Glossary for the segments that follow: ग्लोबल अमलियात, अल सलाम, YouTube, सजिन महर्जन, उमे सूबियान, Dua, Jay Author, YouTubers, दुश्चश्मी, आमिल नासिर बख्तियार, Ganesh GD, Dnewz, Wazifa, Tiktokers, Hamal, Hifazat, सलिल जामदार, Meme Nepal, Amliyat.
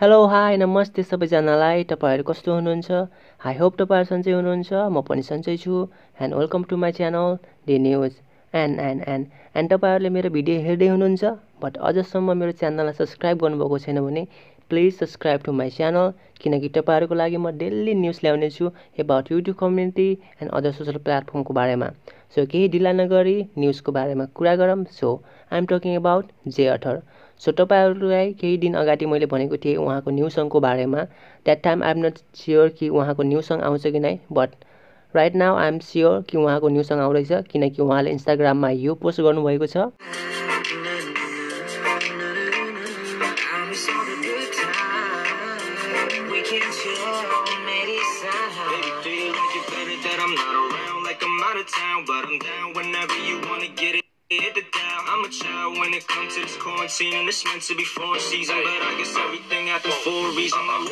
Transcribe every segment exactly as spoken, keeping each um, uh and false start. Hello hi नमस्ते सबैजनालाई तपाईहरु कस्तो हुनुहुन्छ आई होप तपाईहरु सन्चै हुनुहुन्छ म पनि सन्चै छु and welcome to my channel Dnewz and and and and तपाईहरुले मेरो भिडियो हेर्दै हुनुहुन्छ बट अझसम्म मेरो च्यानललाई सब्स्क्राइब गर्नुभएको छैन भने please subscribe to my channel किनकि तपाईहरुको लागि म डेली न्यूज ल्याउने छु about YouTube community and other social प्लेटफर्मको बारेमा सो केही ढिला नगरी न्यूजको बारेमा कुरा गरौँ so I am talking about J Athar so तपाईहरुलाई केही दिन अगाडि मैले भनेको थिएँ उहाँको न्यू सङको बारेमा that time I am not sure कि उहाँको न्यू सङ आउँछ कि नै but right now I am sure कि उहाँको न्यू सङ आउँदैछ किनकि उहाँले इन्स्टाग्राममा यो पोस्ट गर्नुभएको छ I'm a child when it comes to this quarantine and it's meant to be four season but I guess everything happens for a reason man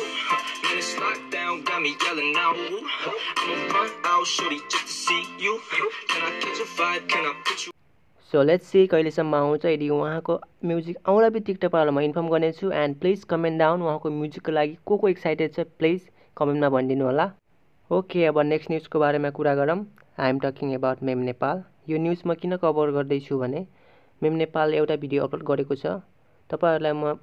it's lockdown got me yelling out I'm a punk out shorty just to see you can I catch a vibe can I put you so let's see कहिलेसम्म आउँछ यदि वहाँको music आउला बित्तिकै तपाईहरुलाई म inform गर्नेछु end please comment down वहाँको म्युजिकको लागि को को एक्साइटेड छ प्लिज कमेन्टमा भनिदिनु होला ओके अब नेक्स्ट न्यूजको बारेमा कुरा गरौँ I am talking about meme Nepal यो न्यूज म किन कभर गर्दै छु भने मेम नेपालले एउटा भिडियो अपलोड गरेको छ तपाईहरुलाई म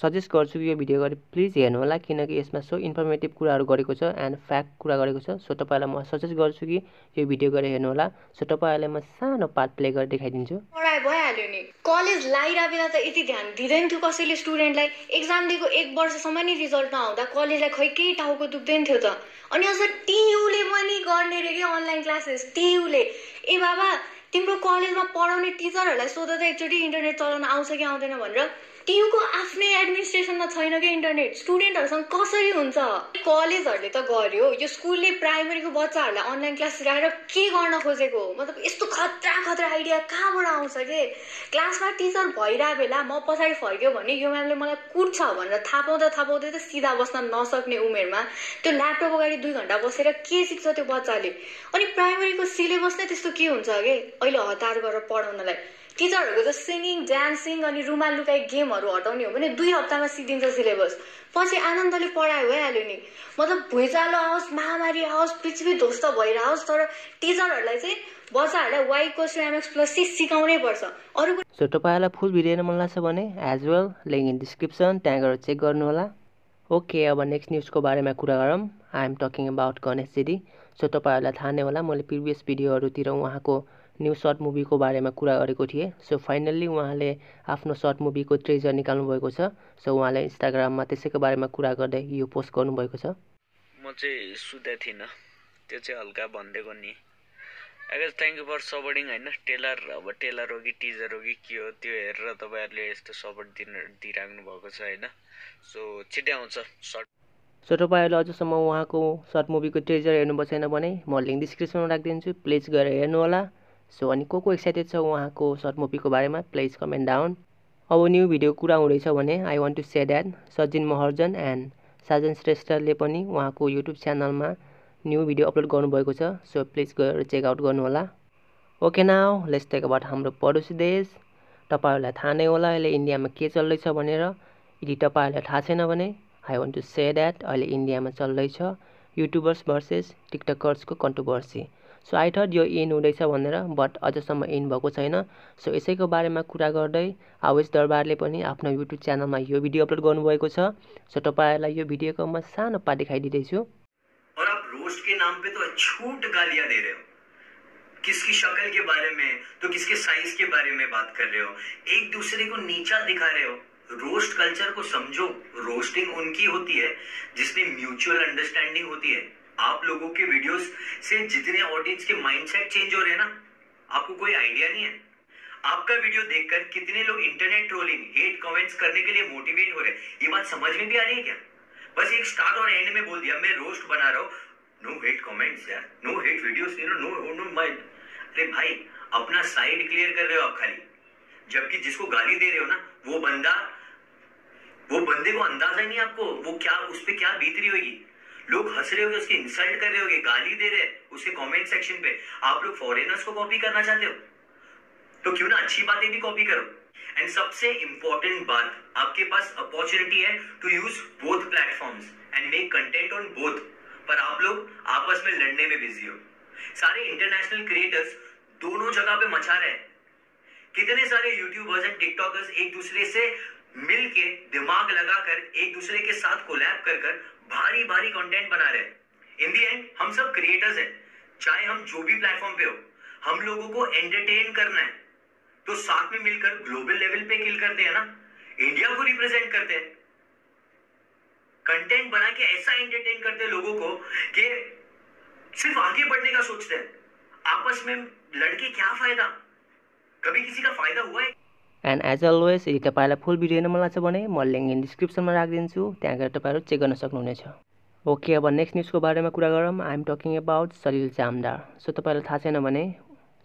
सजेस्ट गर्छु यो भिडियो गरी प्लिज हेर्नु होला किनकि यसमा सो इन्फर्मेटिभ कुराहरु गरेको छ एन्ड फ्याक्ट कुरा गरेको छ सो तपाईहरुलाई म सजेस्ट गर्छु कि यो भिडियो गरी हेर्नु होला सो तपाईहरुलाई म सानो पार्ट प्ले गरेर देखाइदिन्छु पढाइ भइहाल्यो नि कलेज लाइराबेला त यति ध्यान दिदैन थियो कसैले स्टुडेन्टलाई एक्जाम दिएको एक वर्षसम्म नि रिजल्ट नआउँदा कलेजलाई खै के टाउको दुख्दैन थियो त अनि अझ टीयूले पनि गर्ने रे के अनलाइन क्लासेस टीयूले ए बाबा तिम्रो कलेजमा पढाउने टीचरहरुलाई सोध्दा त एकचोटी इन्टरनेट चलाउन आउँछ कि आउँदैन भनेर टीयूको आफ्नै एडमिनिस्ट्रेसनमा छैन के इन्टरनेट स्टुडेन्टहरुसँग कसरी हुन्छ कलेजहरुले त गर्यो यो स्कुलले प्राइमरीको बच्चाहरुलाई अनलाइन क्लास गराएर के गर्न खोजेको मतलब यस्तो खतरा खतरा आइडिया कहाँबाट आउँछ के क्लासमा टीचर भइरा बेला म पछाडी फर्क्यो भने यो म्यामले मलाई कुट्छ भनेर थाहा पाउँदा थाहा पाउँदै त सिधा बस्न नसक्ने उमेरमा त्यो ल्यापटप अगाडि दुई घण्टा बसेर के सिक्छ त्यो बच्चाले अनि प्राइमरीको सिलेबस नै त्यस्तो के हुन्छ के अहिले हतार गरेर पढाउनलाई टीचरहरुको त सिंगिङ डान्सिङ अनि रुमाल लुकाई गेमहरु हटाउने हो भने दुई हप्तामा सिद्धिन्छ सिलेबस पछि आनन्दले पढाइ भइहाल्यो नि मतलब भुइँचालो आओस् महामारी आओस् पृथ्वी ध्वस्त भइरहोस् तर टीचरहरुलाई चाहिँ बच्चाहरुलाई y equation m x plus c सिकाउनै पर्छ अरु सो तपाईहरुलाई फुल भिडियो हेर्न मन लाग्छ भने as well link in description त्यहाँ गएर चेक गर्नु होला ओके अब नेक्स्ट न्यूजको बारेमा कुरा गरौँ I am talking about Ganesh GD so तपाईहरुलाई थाहा नै होला मैले प्रिभियस भिडियोहरुतिर उहाँको न्यू सर्ट मूवी को बारे में कुरा गरेको थिए सो फाइनली वहाँले आफ्नो सर्ट मूवी को ट्रेजर निकाल्नु भएको छ सो वहाँले इंस्टाग्राम में त्यसैको बारे में कुरा गर्दै यो पोस्ट गर्नु भएको छ म चाहिँ सुदा थिन त्यो चाहिँ हल्का भन्देको नि अगर थैंक यू फर सपोर्टिङ हैन टेलर अब टेलर हो कि टीजर हो कि के हो त्यो हेरेर तपाईहरुले यस्तो सपोर्ट दिन दिराख्नु भएको छ हैन सो छिटै आउँछ सर्ट सो तपाईहरुले अझसम्म वहाँको सर्ट मूवी को ट्रेजर हेर्नु भएको छैन भने म लिंक डिस्क्रिप्सनमा राख्दिन्छु प्लिज गरेर हेर्नु होला सो अनि को को एक्साइटेड छ वहाँको सर्ट मूवीको बारेमा प्लिज कमेन्ट डाउन अब न्यू भिडियो कुरा हुँदैछ भने I want to say that सजिन महर्जन and Sajan श्रेष्ठले पनि उहाँको युट्युब च्यानलमा न्यू भिडियो अपलोड गर्नुभएको छ सो प्लिज गएर चेक आउट गर्नु होला okay now let's talk about हाम्रो पडोसी देश तपाईहरुलाई थाहा नै होला अहिले इन्डियामा के चल्दैछ भनेर यदि तपाईहरुलाई थाहा छैन भने I want to say that अहिले इन्डियामा चल्दैछ युट्युबर्स भर्सेस टिकटकर्सको कन्ट्रोभर्सी सो आई थट यो इन हुँदैछ भनेर बट अझसम्म इन भएको छैन सो यसैको बारेमा कुरा गर्दै आवेश दरबारले पनि आफ्नो युट्युब च्यानलमा यो भिडियो अपलोड गर्नुभएको छ सो तपाईहरुलाई यो भिडियोको म सानो पार्ट देखाइदिदैछु और आप रोस्ट के नाम पे तो अछूट गालियां दे रहे हो किसकी शक्ल के बारे में तो किसके साइज के बारे में बात कर रहे हो एक दूसरे को नीचा दिखा रहे हो रोस्ट कल्चर को समझो रोस्टिंग उनकी होती है जिसमें म्यूचुअल अंडरस्टैंडिंग होती है आप लोगों के वीडियोस से जितने ऑडियंस के माइंडसेट चेंज हो रहे हैं ना आपको कोई आइडिया नहीं है आपका वीडियो देखकर कितने लोग इंटरनेट ट्रोलिंग हेट कमेंट्स करने के लिए मोटिवेट हो रहे हैं ये बात समझ में भी आ रही है क्या बस एक स्टार्ट और एंड में बोल दिया मैं रोस्ट बना रहा हूँ नो हेट कमेंट्स यार no hate videos you know no no my अरे भाई अपना साइड क्लियर कर रहे हो आप खाली जबकि जिसको गाली दे रहे हो ना वो बंदा वो बंदे को अंदाजा नहीं आपको वो क्या उस पर क्या बीत रही होगी लोग हंस रहे होगे उसकी इंसल्ट कर रहे होगे गाली दे रहे हैं उसके कमेंट सेक्शन पे आप लोग फॉरेनर्स को कॉपी करना चाहते हो तो क्यों ना अच्छी बातें भी कॉपी करो एंड सबसे इंपॉर्टेंट बात, आपके पास अपॉर्चुनिटी है to use both platforms and make content on both, पर आप लोग आपस में लड़ने में बिजी हो। सारे इंटरनेशनल क्रिएटर्स दोनों जगह पे मचा रहे हैं। कितने सारे यूट्यूबर्स एंड टिकटॉकर्स एक दूसरे से मिलके दिमाग लगाकर एक दूसरे के साथ कोलैब कर कर भारी भारी कंटेंट बना रहे हैं। इन दी एंड हम सब क्रिएटर्स हैं, चाहे हम जो भी प्लेटफॉर्म पे हो, हम लोगों को एंटरटेन करना है, तो साथ में मिलकर ग्लोबल लेवल पे किल करते हैं ना, इंडिया को रिप्रेजेंट करते हैं, कंटेंट बना के ऐसा एंटरटेन करते हैं लोगों को कि सिर्फ आगे बढ़ने का सोचते हैं। आपस में लड़के क्या फायदा, कभी किसी का फायदा हुआ है? एंड एज अलवेज यदि तपाईलाई फुल भिडियो हेर्न मन लाग्छ भने म लिंक इन डिस्क्रिप्सनमा राखिदिन्छु, त्यहाँ गएर तपाईहरु चेक गर्न सक्नुहुनेछ। ओके, अब नेक्स्ट न्यूजको बारेमा कुरा गरौँ। I am talking about सलिल जामदार। So तपाईलाई थाहा छैन भने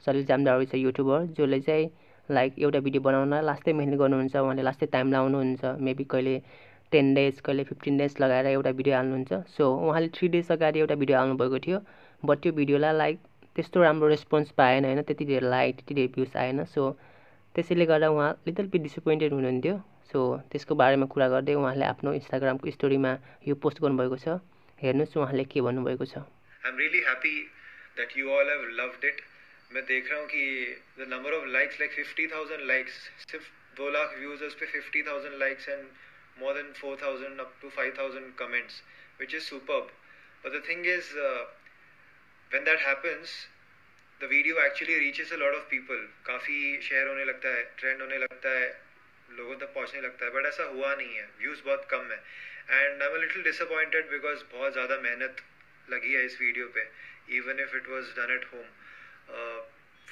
सलिल जामदार is a YouTuber जसले चाहिँ लाइक एउटा भिडियो बनाउन लास्टै मेहनत गर्नुहुन्छ, उहाँले लास्टै टाइम लाउनुहुन्छ, मेबी कहिले टेन डेज कहिले फिफ्टीन डेज लगाएर एउटा भिडियो हाल्नुहुन्छ। सो उहाँले थ्री डेज अगाडि एउटा भिडियो हाल्नुभएको थियो, बट त्यो भिडियोलाई लाइक त्यस्तो राम्रो रेस्पोन्स पाएन होइन, त्यति धेरै लाइक त्यति धेरै भ्युज आएन। सो त्यसैले गर्दा उहाँ लिटल बिट डिसअपोइन्टेड हुनुहुन्थ्यो। सो त्यसको बारेमा कुरा गर्दै उहाँले आफ्नो इन्स्टाग्रामको स्टोरीमा यो पोस्ट गर्नुभएको छ, हेर्नुहोस् उहाँले के भन्नुभएको छ। I am really happy that you all have loved it. मैं देख रहा हूँ कि the number of likes like fifty thousand likes, सिर्फ दो लाख व्यूजर्स पे fifty thousand likes and more than four thousand up to five thousand comments, which is superb. But the thing is, uh, when that happens, the video actually reaches a lot of people. काफ़ी share होने लगता है, trend होने लगता है, लोगों तक पहुँचने लगता है, but ऐसा हुआ नहीं है, views बहुत कम है, and I'm a little disappointed because बहुत ज़्यादा मेहनत लगी है इस video पे, even if it was done at home. Uh,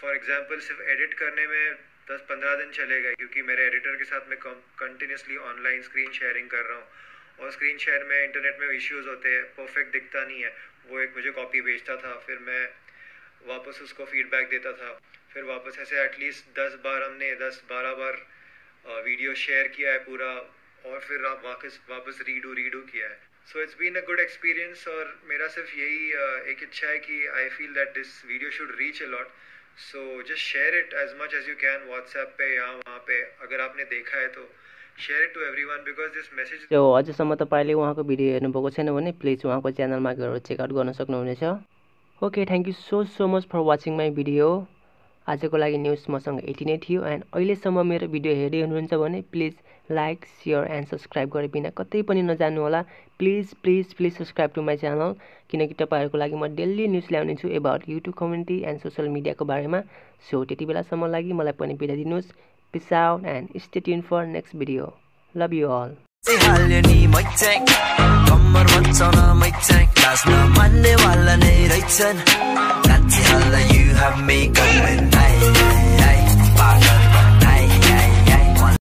for example, सिर्फ edit करने में दस पंद्रह दिन चलेगा, क्योंकि मेरे एडिटर के साथ मैं कंटिन्यूसली ऑनलाइन स्क्रीन शेयरिंग कर रहा हूँ, और स्क्रीन शेयर में इंटरनेट में इश्यूज होते हैं, परफेक्ट दिखता नहीं है। वो एक मुझे कॉपी भेजता था, फिर मैं वापस उसको फीडबैक देता था, फिर वापस ऐसे एटलीस्ट दस बार हमने दस बारह बार वीडियो शेयर किया है पूरा, और फिर आप वापस वापस रीडू रीडू किया है। So it's been a good experience, और मेरा सिर्फ यही एक इच्छा है कि I feel that this video should reach a lot. So just share it as much as you can, WhatsApp पे या वहाँ पे अगर आपने देखा है तो share it to everyone because this message. So अझसम्म तपाईले उहाँको भिडियो हेर्नुभएको छैन भने प्लिज उहाँको च्यानलमा गएर चेकआउट गर्न सक्नुहुनेछ। Okay, thank you so so much for watching my video. आजको लागि न्युज मसँग यति नै थियो, एन्ड अहिलेसम्म मेरो भिडियो हेर्दै हुनुहुन्छ भने please like share and subscribe गरे बिना कतै पनि नजानुहोला। Please please please subscribe to my channel, किनकि तपाईँहरूको लागि म डेली न्युज ल्याउने छु about YouTube community and social मिडियाको बारेमा। सो त्यति बेलासम्म लागि मलाई पनि बिदा दिनुहोस्। Peace out and stay tune for next video. Love you Al.